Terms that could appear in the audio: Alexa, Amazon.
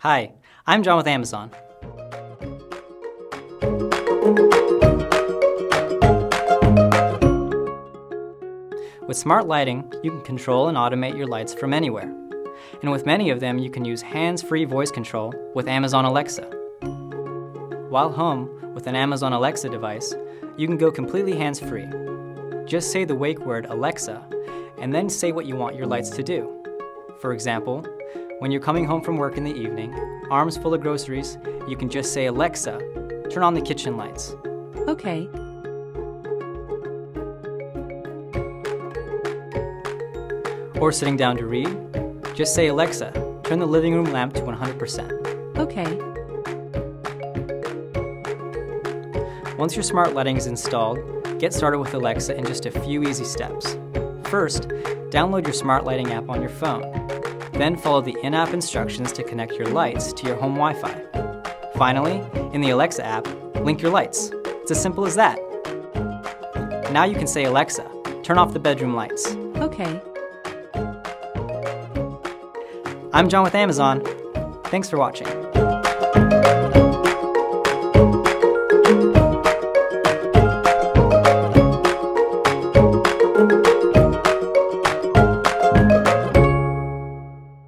Hi, I'm John with Amazon. With smart lighting, you can control and automate your lights from anywhere. And with many of them, you can use hands-free voice control with Amazon Alexa. While home, with an Amazon Alexa device, you can go completely hands-free. Just say the wake word Alexa, and then say what you want your lights to do. For example, when you're coming home from work in the evening, arms full of groceries, you can just say, "Alexa, turn on the kitchen lights." Okay. Or sitting down to read, just say, "Alexa, turn the living room lamp to 100%. Okay. Once your smart lighting is installed, get started with Alexa in just a few easy steps. First, download your smart lighting app on your phone. Then follow the in-app instructions to connect your lights to your home Wi-Fi. Finally, in the Alexa app, link your lights. It's as simple as that. Now you can say, "Alexa, turn off the bedroom lights." Okay. I'm John with Amazon. Thanks for watching.